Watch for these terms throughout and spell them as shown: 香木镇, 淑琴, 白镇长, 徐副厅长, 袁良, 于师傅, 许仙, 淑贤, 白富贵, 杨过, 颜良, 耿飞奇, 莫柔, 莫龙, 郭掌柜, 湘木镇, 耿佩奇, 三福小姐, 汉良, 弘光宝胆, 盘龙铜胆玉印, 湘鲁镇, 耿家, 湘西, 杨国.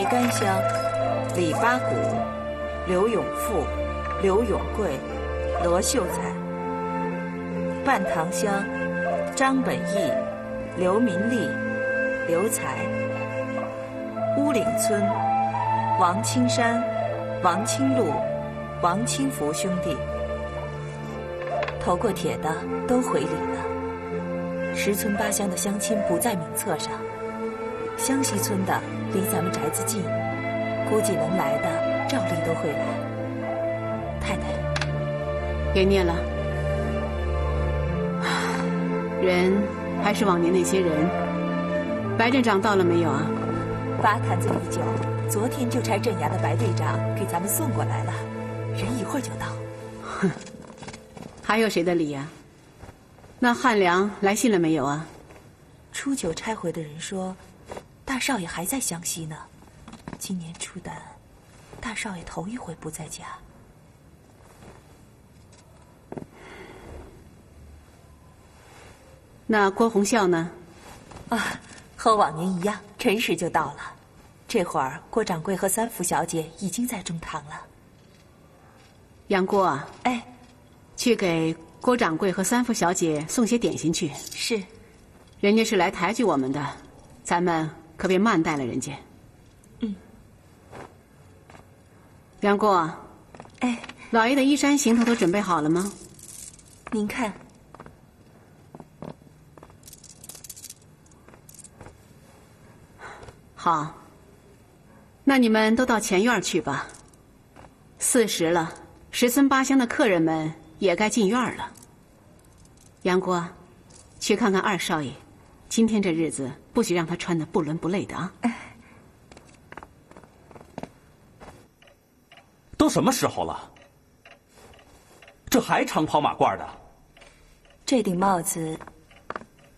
狄干香、李八股、刘永富、刘永贵、罗秀才、半塘香、张本义、刘民利、刘才、乌岭村、王青山、王青路、王青福兄弟。投过帖的都回礼了。十村八乡的乡亲不在名册上，湘西村的离咱们宅子近，估计能来的照例都会来。太太，别念了，人还是往年那些人。白镇长到了没有啊？八坛子已久，昨天就差镇衙的白队长给咱们送过来了，人一会儿就到。哼。还有谁的礼呀？那汉良来信了没有啊？初九差回的人说，大少爷还在湘西呢。今年出单，大少爷头一回不在家。那郭洪孝呢？啊，和往年一样，辰时就到了。这会儿郭掌柜和三福小姐已经在中堂了。杨郭啊，哎。去给郭掌柜和三福小姐送些点心去。是，人家是来抬举我们的，咱们可别慢待了人家。嗯。杨过，哎，老爷的衣衫行头都准备好了吗？您看，好，那你们都到前院去吧。四时了，十村八乡的客人们。也该进院了。杨国，去看看二少爷，今天这日子不许让他穿得不伦不类的啊！都什么时候了，这还长袍马褂的？这顶帽子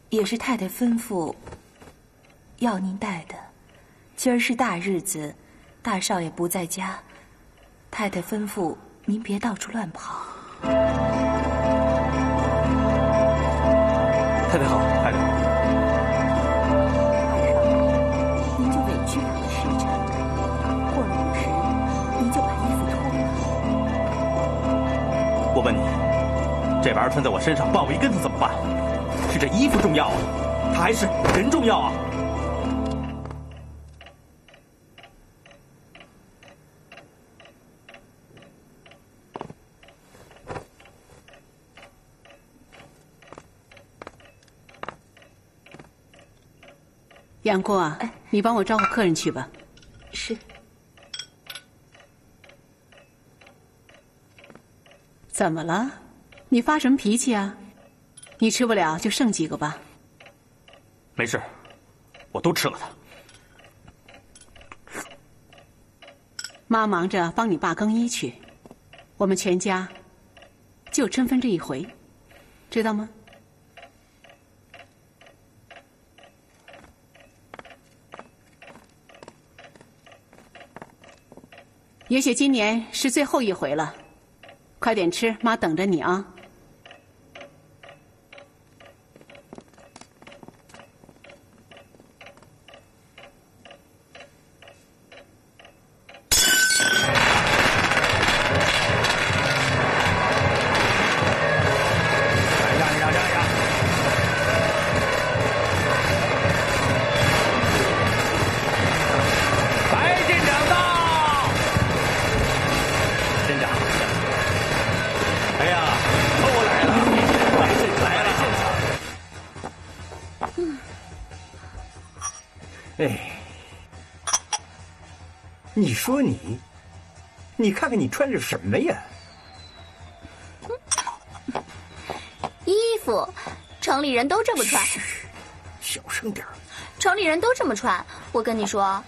也是太太吩咐要您戴的。今儿是大日子，大少爷不在家，太太吩咐您别到处乱跑。太太好，太太好。您就委屈两个时辰，过了午时，您就把衣服脱了。我问你，这玩意儿穿在我身上绊我一跟头怎么办？是这衣服重要啊，还是人重要啊？杨过啊，你帮我招呼客人去吧。是。怎么了？你发什么脾气啊？你吃不了就剩几个吧。没事，我都吃了它。妈忙着帮你爸更衣去，我们全家就春分这一回，知道吗？也许今年是最后一回了，快点吃，妈等着你啊！你说你，你看看你穿着什么呀？衣服，城里人都这么穿。小声点儿。城里人都这么穿，我跟你说，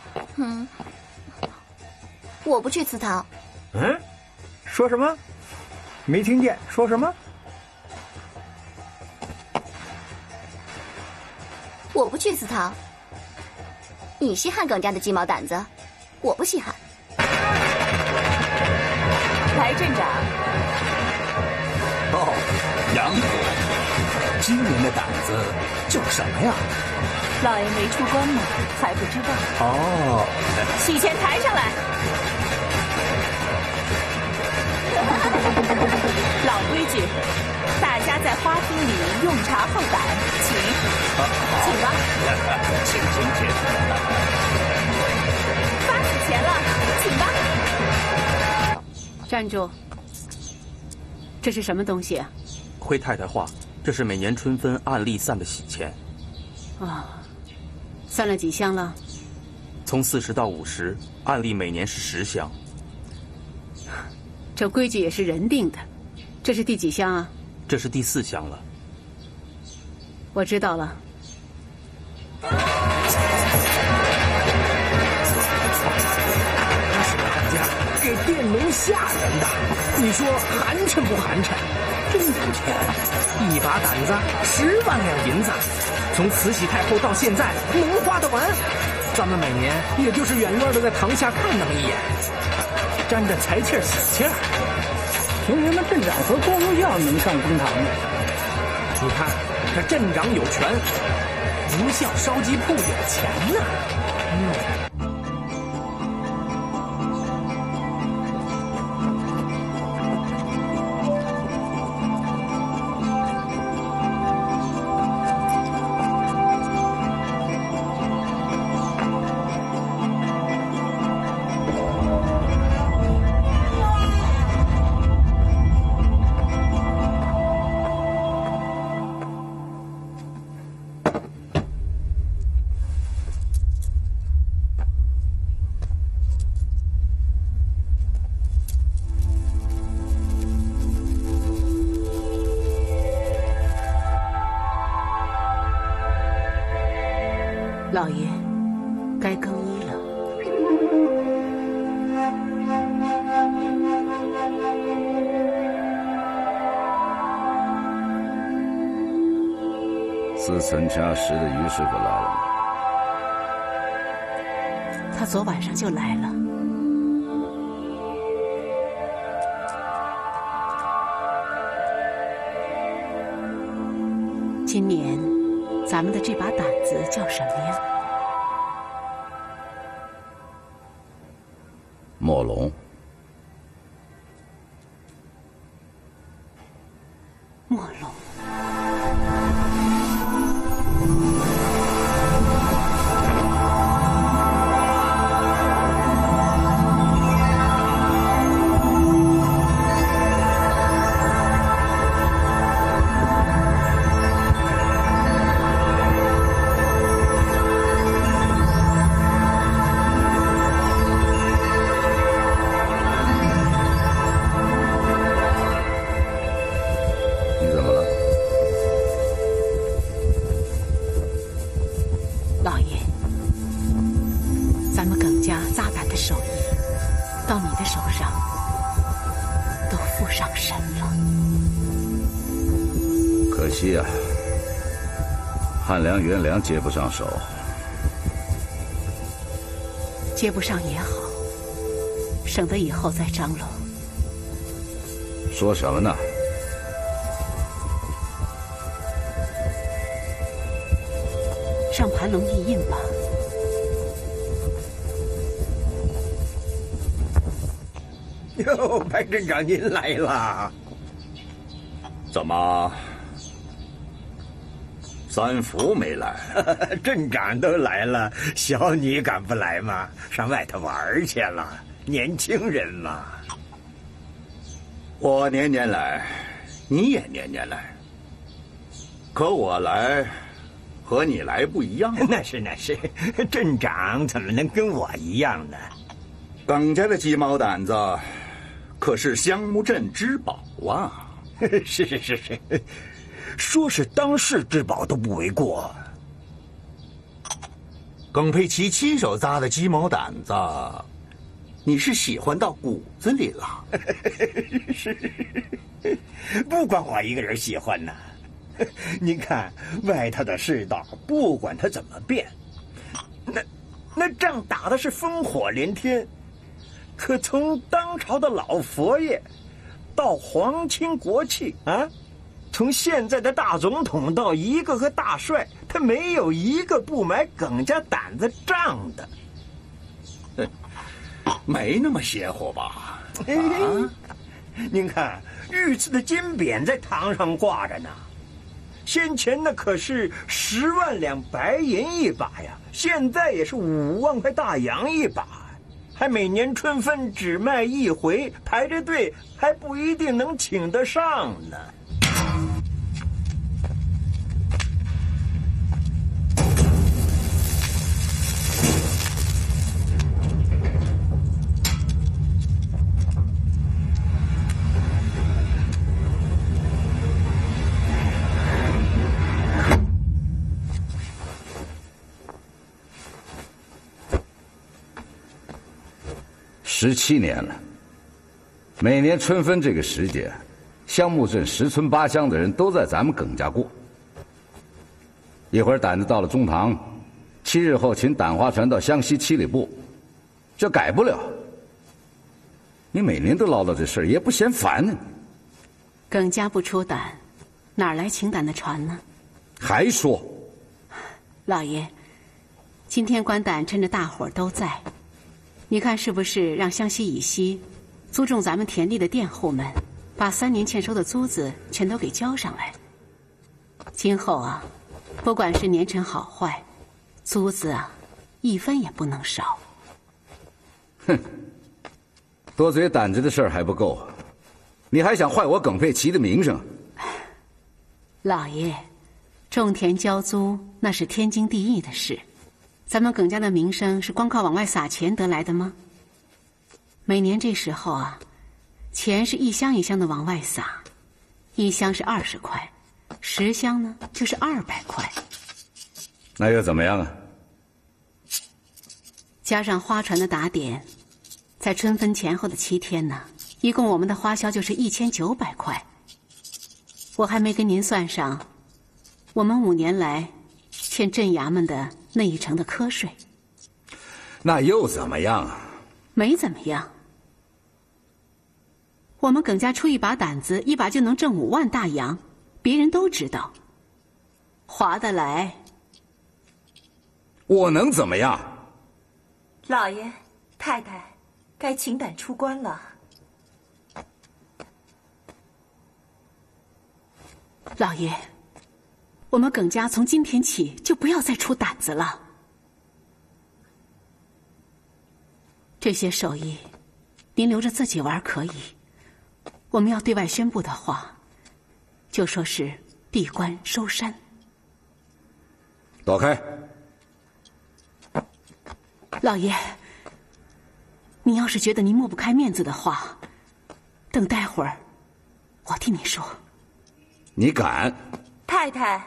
我不去祠堂。嗯？说什么？没听见？说什么？我不去祠堂。你稀罕耿家的鸡毛掸子？我不稀罕。白镇长。哦，杨惊人的胆子叫什么呀？老爷没出关嘛，还不知道。哦，许仙抬上来。老规矩，大家在花厅里用茶后感，请，请吧。请。发起钱了，请吧。站住！这是什么东西啊？回太太话，这是每年春分按例散的喜钱。啊，散了几箱了？从40到50，按例每年是10箱。这规矩也是人定的。这是第几箱啊？这是第4箱了。我知道了。给佃农吓人的，你说寒碜不寒碜？真有钱，一把胆子10万两银子，从慈禧太后到现在能花得完。咱们每年也就是远远的在堂下看那么一眼，沾着财气儿喜气儿。凭什么镇长和光荣耀能上公堂呢？你看，这镇长有权，不像烧鸡铺有钱呢、老爷，该更衣了。司岑茶室的于师傅来了吗？他昨晚上就来了。今年。咱们的这把胆子叫什么呀？墨龙。墨龙。汉良、袁良接不上手，接不上也好，省得以后再张罗。说什么呢？上盘龙印印吧。哟，白镇长您来了，怎么？三福没来，镇长都来了，小女敢不来吗？上外头玩去了，年轻人嘛。我年年来，你也年年来，可我来和你来不一样。那是，镇长怎么能跟我一样呢？耿家的鸡毛掸子可是香木镇之宝啊！是。说是当世之宝都不为过。耿佩奇亲手扎的鸡毛掸子，你是喜欢到骨子里了？是，不光我一个人喜欢呢。您看外头的世道，不管它怎么变，那仗打的是烽火连天。可从当朝的老佛爷，到皇亲国戚啊。从现在的大总统到一个个大帅，他没有一个不买梗家胆子胀的。没那么邪乎吧？啊！您看，御赐的金匾在堂上挂着呢。 先前那可是10万两白银一把呀，现在也是5万块大洋一把，还每年春分只卖一回，排着队还不一定能请得上呢。17年了，每年春分这个时节，香木镇10村8乡的人都在咱们耿家过。一会儿胆子到了中堂，7日后请胆花船到湘西七里埠，这改不了。你每年都唠叨这事儿，也不嫌烦呢、啊。耿家不出胆，哪来请胆的船呢？还说，老爷，今天官胆趁着大伙儿都在。 你看，是不是让湘西以西租种咱们田地的佃户们，把3年欠收的租子全都给交上来？今后啊，不管是年辰好坏，租子啊，一分也不能少。哼，多嘴胆子的事儿还不够，你还想坏我耿佩奇的名声？老爷，种田交租那是天经地义的事。 咱们耿家的名声是光靠往外撒钱得来的吗？每年这时候啊，钱是一箱一箱的往外撒，一箱是20块，10箱呢就是200块。那又怎么样啊？加上花船的打点，在春分前后的7天呢，一共我们的花销就是1900块。我还没跟您算上，我们5年来欠镇衙门的。 那一城的苛税，那又怎么样啊？没怎么样。我们耿家出一把胆子，一把就能挣5万大洋，别人都知道，划得来。我能怎么样？老爷、太太，该请胆出关了。老爷。 我们耿家从今天起就不要再出胆子了。这些手艺，您留着自己玩可以。我们要对外宣布的话，就说是闭关收山。躲开！老爷，你要是觉得您抹不开面子的话，等待会儿我替你说。你敢？太太。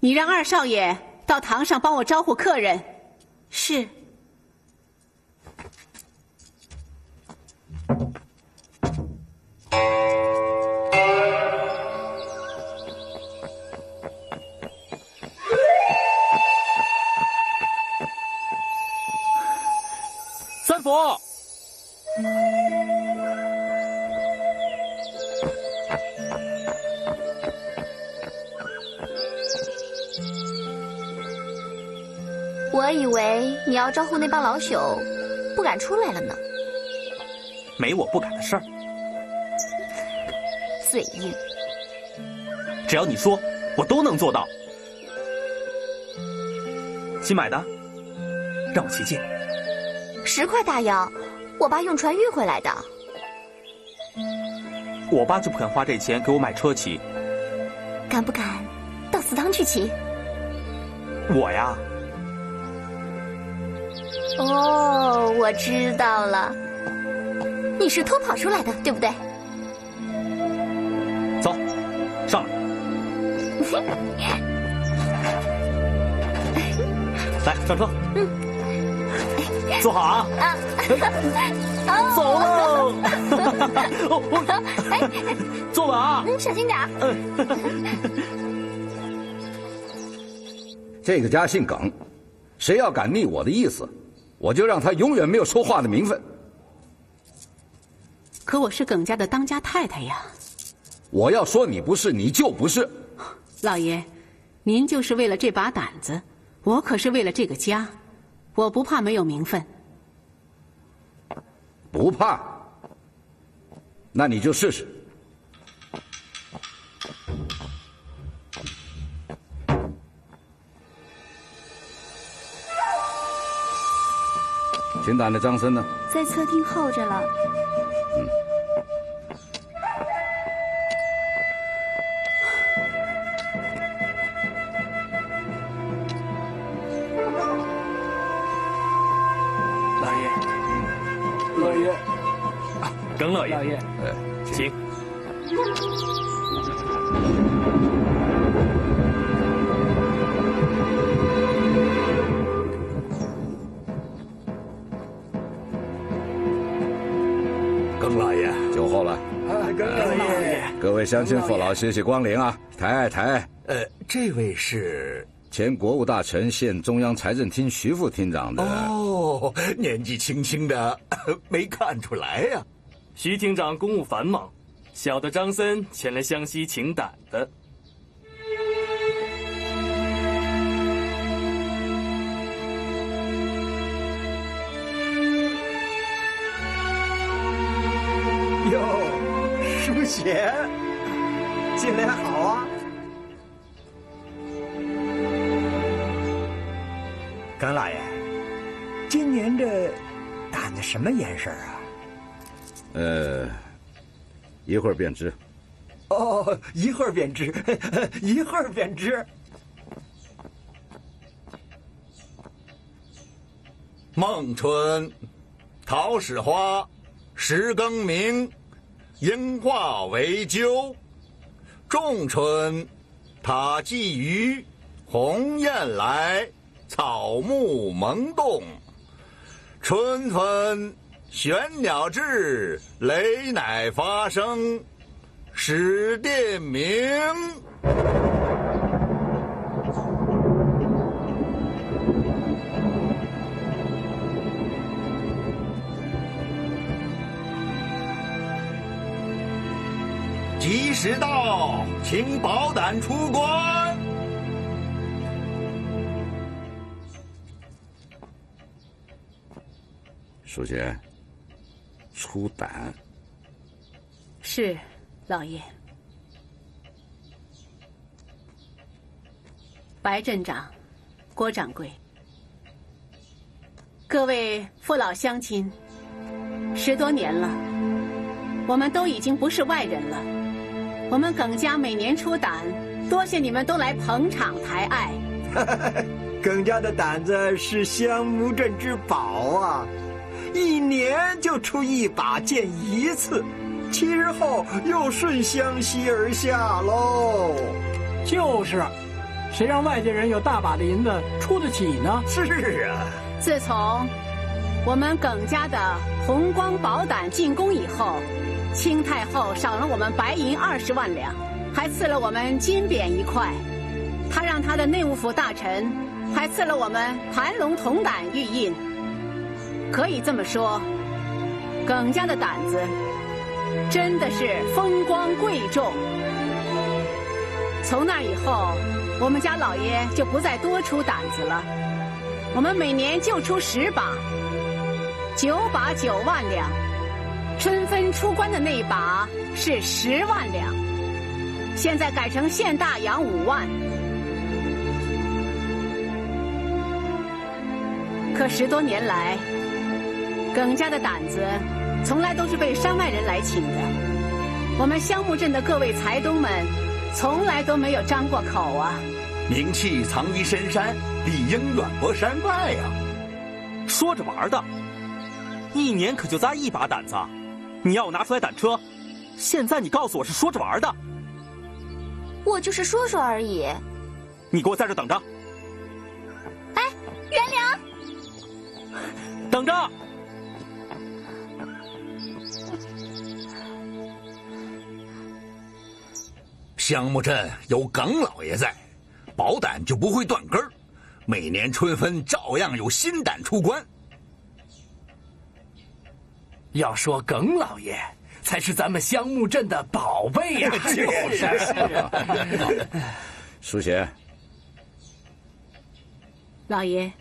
你让二少爷到堂上帮我招呼客人。是。三福。我以为你要招呼那帮老朽，不敢出来了呢。没我不敢的事儿。嘴硬。只要你说，我都能做到。新买的，让我骑骑。10块大洋，我爸用船运回来的。我爸就不肯花这钱给我买车骑。敢不敢到祠堂去骑？我呀。 哦，我知道了，你是偷跑出来的，对不对？走，上来。来上车。嗯。坐好啊。啊。走喽。哦。坐稳啊。嗯，小心点。这个家姓耿，谁要敢逆我的意思？ 我就让他永远没有说话的名分。可我是耿家的当家太太呀，我要说你不是，你就不是。老爷，您就是为了这把胆子，我可是为了这个家，我不怕没有名分。不怕？那你就试试。 秦胆的张生呢？在客厅候着了。老爷，老爷，耿老爷，老爷，请。酒后了，各位乡亲父老，谢谢光临啊！抬，这位是前国务大臣、现中央财政厅徐副厅长的哦，年纪轻轻的，没看出来呀。徐厅长公务繁忙，小的张森前来湘西请胆的。姐，进来好啊！耿老爷，今年这胆子什么眼神啊？一会儿便知。哦，一会儿便知，一会儿便知。孟春，桃始花，石更鸣。 应化为鸠，仲春，塔鲫鱼，鸿雁来，草木萌动。春分，玄鸟至，雷乃发声，始电鸣。吉时到，请保胆出关。淑贤，出胆。是，老爷。白镇长，郭掌柜，各位父老乡亲，10多年了，我们都已经不是外人了。 我们耿家每年出胆，多谢你们都来捧场抬爱。耿家的胆子是湘木镇之宝啊，一年就出一把剑一次，其日后又顺湘西而下喽。就是，谁让外地人有大把的银子出得起呢？是啊，自从我们耿家的弘光宝胆进宫以后。 清太后赏了我们白银20万两，还赐了我们金匾1块。她让她的内务府大臣还赐了我们盘龙铜胆玉印。可以这么说，耿家的胆子真的是风光贵重。从那以后，我们家老爷就不再多出胆子了，我们每年就出10把，9把9万两。 春分出关的那一把是10万两，现在改成现大洋5万。可10多年来，耿家的胆子从来都是被山外人来请的，我们湘木镇的各位财东们从来都没有张过口啊。名气藏于深山，理应远播山外啊。说着玩的，一年可就扎1把胆子。 你要我拿出来胆车，现在你告诉我是说着玩的。我就是说说而已。你给我在这等着。哎，袁良，等着。湘木镇有耿老爷在，宝胆就不会断根儿。每年春分照样有新胆出关。 要说耿老爷才是咱们香木镇的宝贝呀！就是。淑贤，老爷，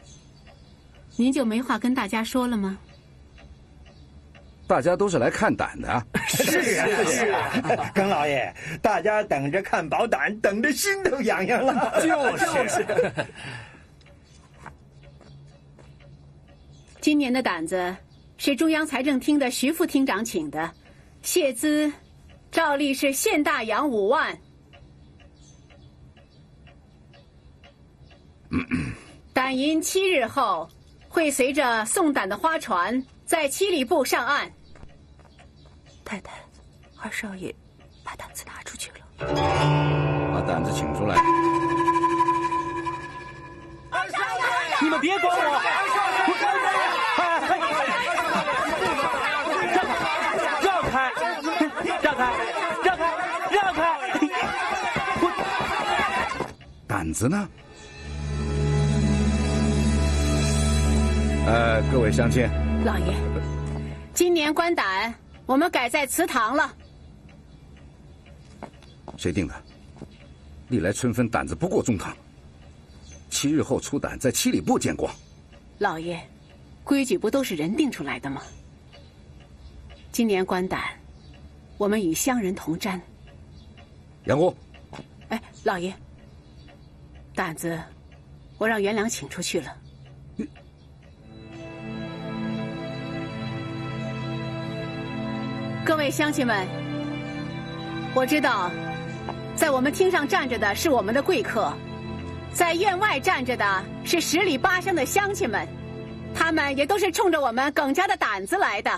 您就没话跟大家说了吗？大家都是来看胆的。是啊，耿老爷，大家等着看宝胆，等着心都痒痒了。就是。今年的胆子是中央财政厅的徐副厅长请的，谢资，照例是现大洋5万。胆银7日后会随着送胆的花船在七里埠上岸。太太，二少爷把胆子拿出去了。把胆子请出来。二少爷，你们别管我！让开！胆子呢？各位乡亲，老爷，今年官胆我们改在祠堂了。谁定的？历来春分胆子不过中堂，7日后出胆在七里埠见光。老爷，规矩不都是人定出来的吗？今年官胆，我们与乡人同瞻。杨公，哎，老爷，胆子我让袁良请出去了。各位乡亲们，我知道，在我们厅上站着的是我们的贵客，在院外站着的是10里8乡的乡亲们，他们也都是冲着我们耿家的胆子来的。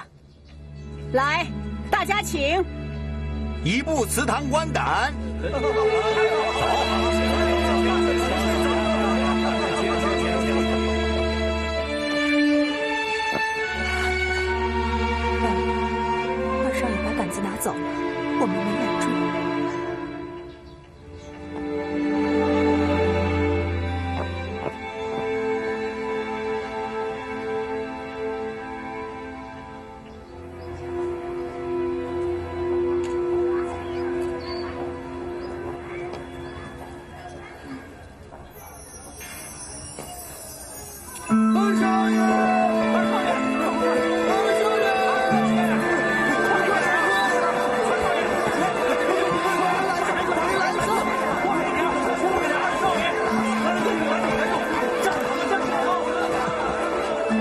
来，大家请，移步祠堂观胆。拿走了，我们没忍住。二少爷，把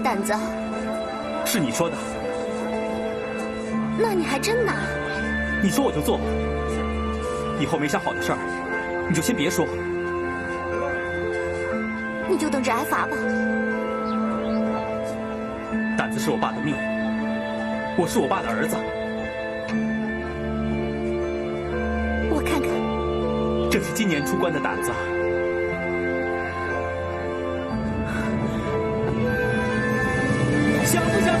胆子是你说的，那你还真拿？你说我就做，以后没啥好的事儿，你就先别说，你就等着挨罚吧。胆子是我爸的命，我是我爸的儿子。我看看，这是今年出关的胆子。想不想看？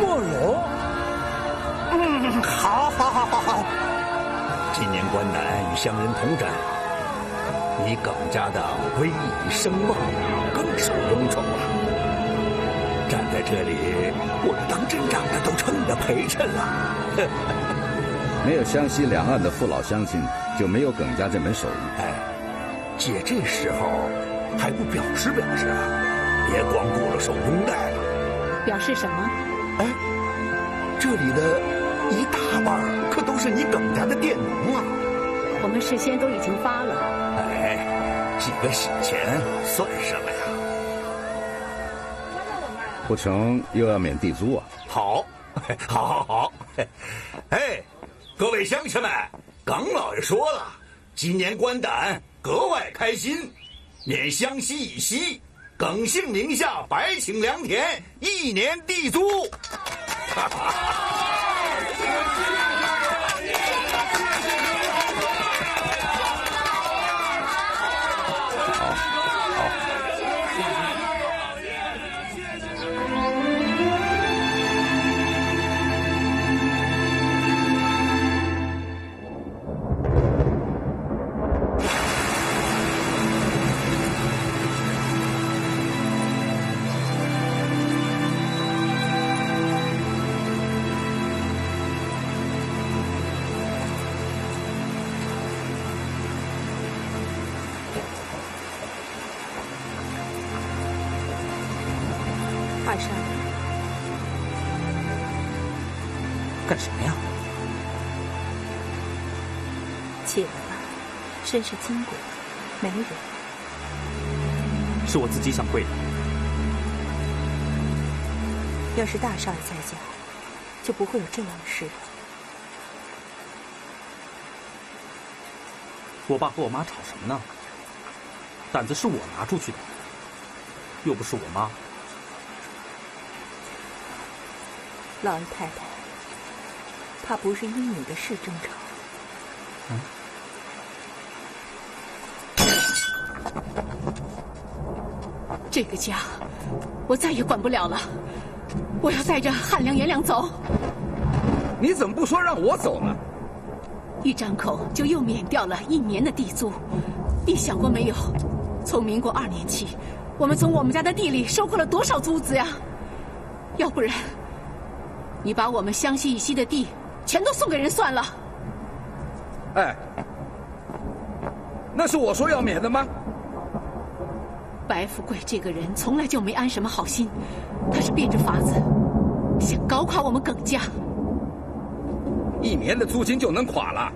莫柔。嗯，好。今年关南与乡人同展，你耿家的威仪声望更受荣宠了。站在这里，我们当镇长的都成你的陪衬了。没有湘西两岸的父老乡亲，就没有耿家这门手艺。哎，姐这时候。 还不表示表示啊！别光顾着手工带了。表示什么？哎，这里的一大半可都是你耿家的佃农啊！我们事先都已经发了。哎，几个喜钱算什么呀？不成，又要免地租啊！好。哎，各位乡亲们，耿老爷说了，今年官胆格外开心。 免湘西以西，耿姓名下百顷良田，一年地租。好。干什么呀？起来吧，身是筋骨，没人。是我自己想跪的。要是大少爷在家，就不会有这样的事了。我爸和我妈吵什么呢？胆子是我拿出去的，又不是我妈。老爷太太。 怕不是因你的事争吵。嗯。这个家，我再也管不了了。我要带着汉良、颜良走。你怎么不说让我走呢？一张口就又免掉了一年的地租。你想过没有？从民国2年起，我们从我们家的地里收获了多少租子呀？要不然，你把我们湘西以西的地。 全都送给人算了。哎，那是我说要免的吗？白富贵这个人从来就没安什么好心，他是变着法子想搞垮我们耿家。1年的租金就能垮了？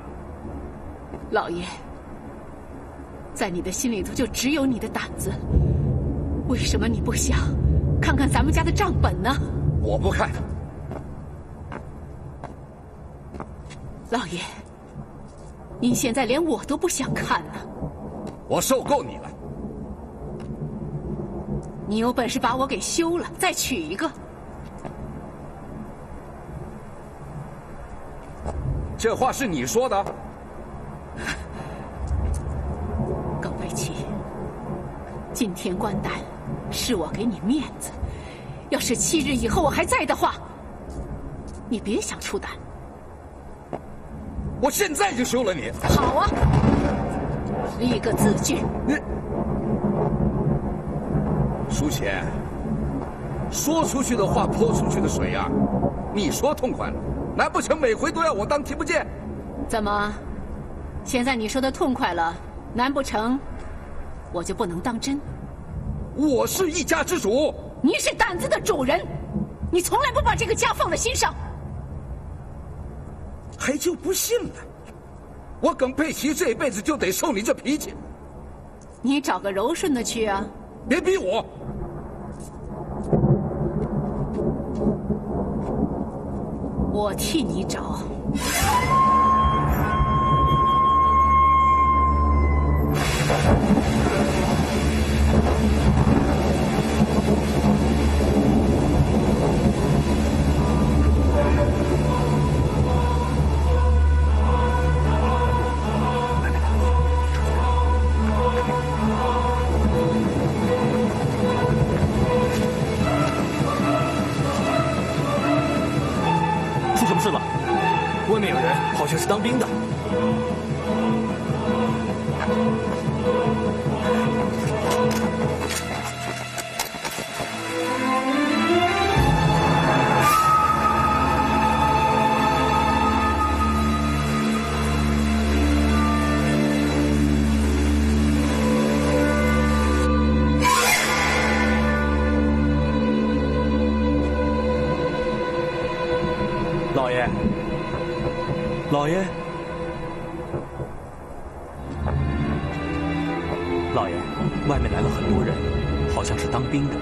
老爷，在你的心里头就只有你的胆子，为什么你不想看看咱们家的账本呢？我不看。 老爷，您现在连我都不想看了。我受够你了。你有本事把我给休了，再娶一个。这话是你说的？耿飞奇，今天官胆是我给你面子，要是7日以后我还在的话，你别想出胆。 我现在就休了你！好啊，立个字据。你，淑琴，说出去的话泼出去的水呀、啊，你说痛快了，难不成每回都要我当听不见？怎么，现在你说的痛快了，难不成我就不能当真？我是一家之主，你是胆子的主人，你从来不把这个家放在心上。 还就不信了，我耿佩奇这一辈子就得受你这脾气。你找个柔顺的去啊！别逼我。我替你找。出什么事了？外面有人，好像是当兵的。老爷，老爷，外面来了很多人，好像是当兵的。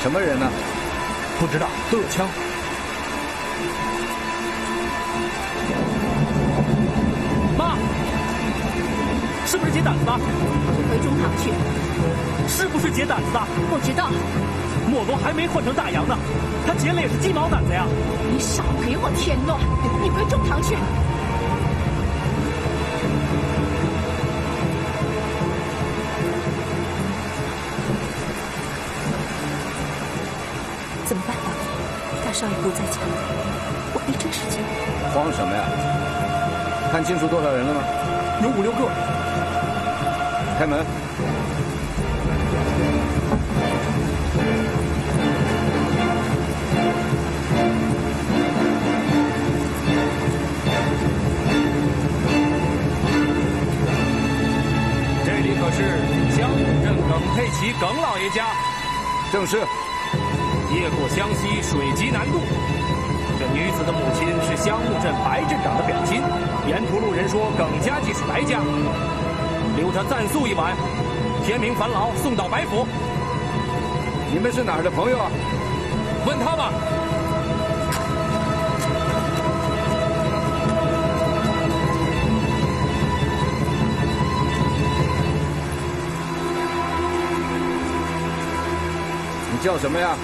什么人呢？不知道，都有枪。 是不是劫胆子的？回中堂去。是不是劫胆子的？不知道。莫龙还没换成大洋呢，他劫了也是鸡毛掸子呀！你少给我添乱！你回中堂去。怎么办吧？大少爷不在家，我没这事情。慌什么呀？看清楚多少人了吗？有5、6个。 开门！这里可是湘鲁镇耿佩奇耿老爷家。正是。夜过湘西，水极难渡。这女子的母亲是湘木镇白镇长的表亲。沿途路人说，耿家即是白家。 留他暂宿一晚，天明返老，送到白府。你们是哪儿的朋友啊？问他吧。你叫什么呀？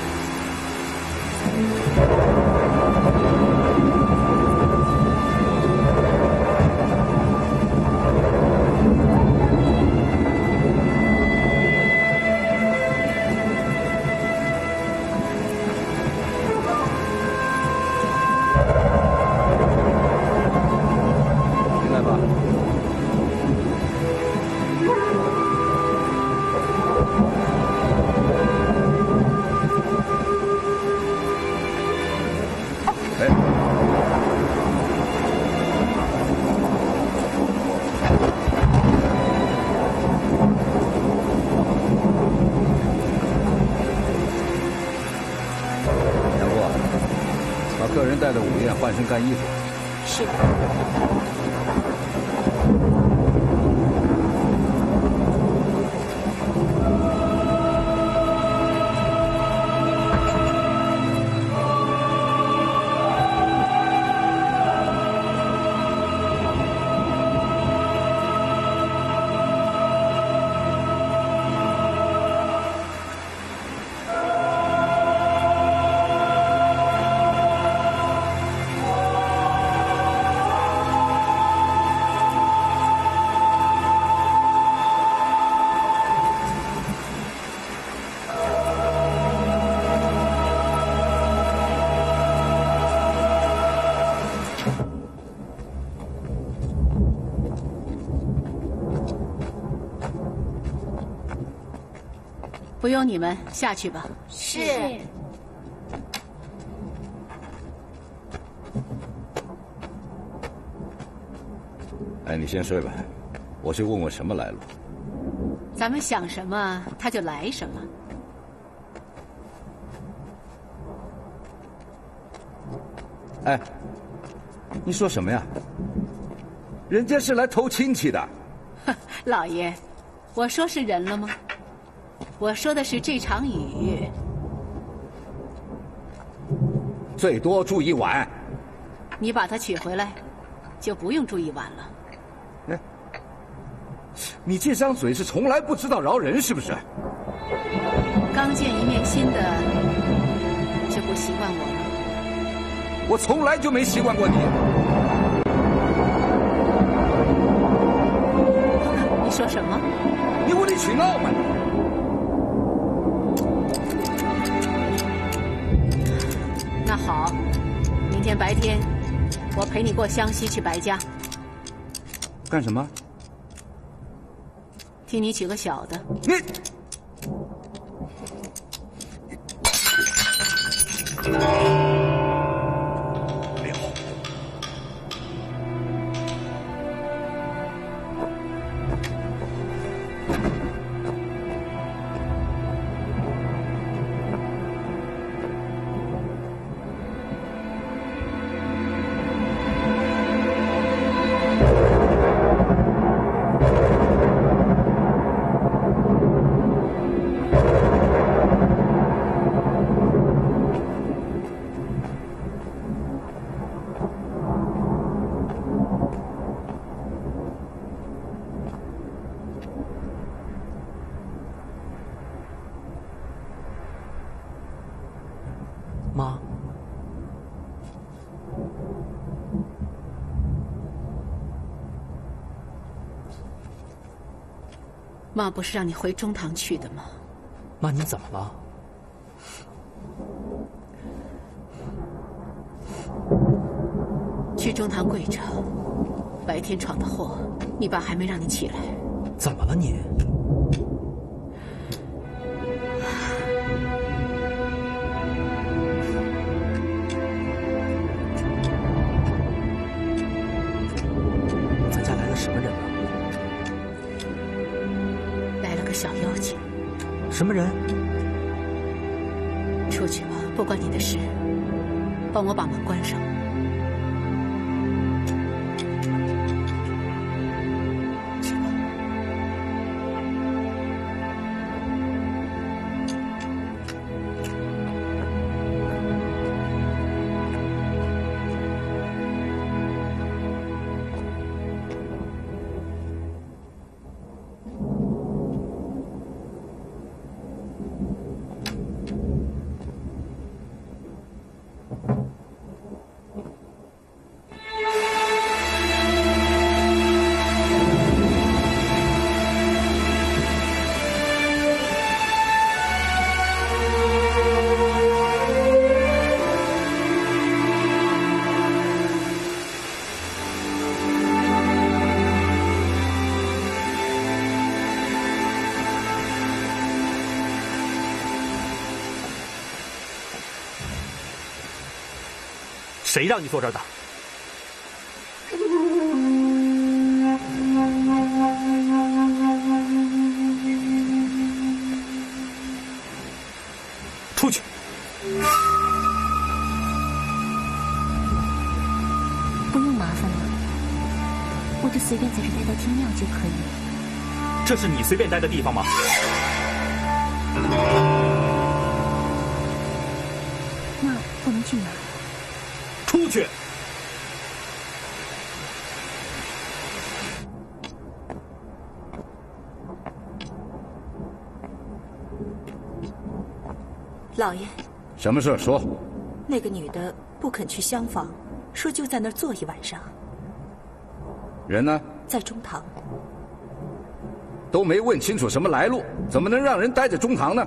带的午宴换身干衣服。是。不用你们下去吧。是。哎，你先睡吧，我去问问什么来路。咱们想什么，他就来什么。哎，你说什么呀？人家是来投亲戚的。老爷，我说是人了吗？ 我说的是这场雨，最多住一晚。你把它取回来，就不用住一晚了。哎，你这张嘴是从来不知道饶人是不是？刚见一面新的，就不习惯我了。我从来就没习惯过你。说什么？你无理取闹吗？那好，明天白天我陪你过湘西去白家。干什么？替你娶个小的。你。 没有。妈不是让你回中堂去的吗？妈，你怎么了？去中堂跪着，白天闯的祸，你爸还没让你起来。怎么了你？咱家来了什么人啊？ 小妖精，什么人？出去吧，不关你的事。帮我把门关上。去吧。谁让你坐这儿的？出去！不用麻烦了，我就随便在这待到天亮就可以了。这是你随便待的地方吗？ 那我能去哪？ 出去！老爷，什么事说？那个女的不肯去厢房，说就在那儿坐一晚上。人呢？在中堂。都没问清楚什么来路，怎么能让人待在中堂呢？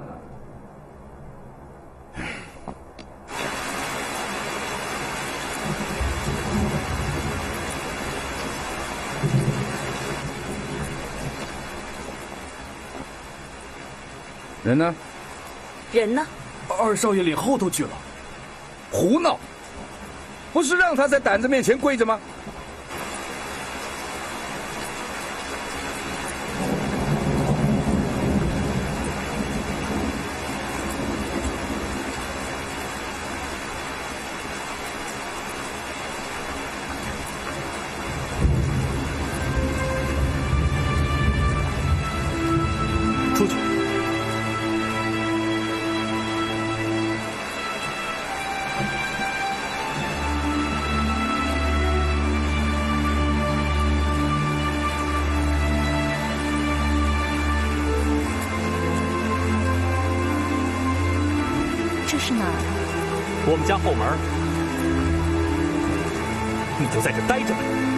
人呢？人呢？二少爷领后头去了，胡闹！不是让他在胆子面前跪着吗？出去。 我们家后门，你就在这待着吧。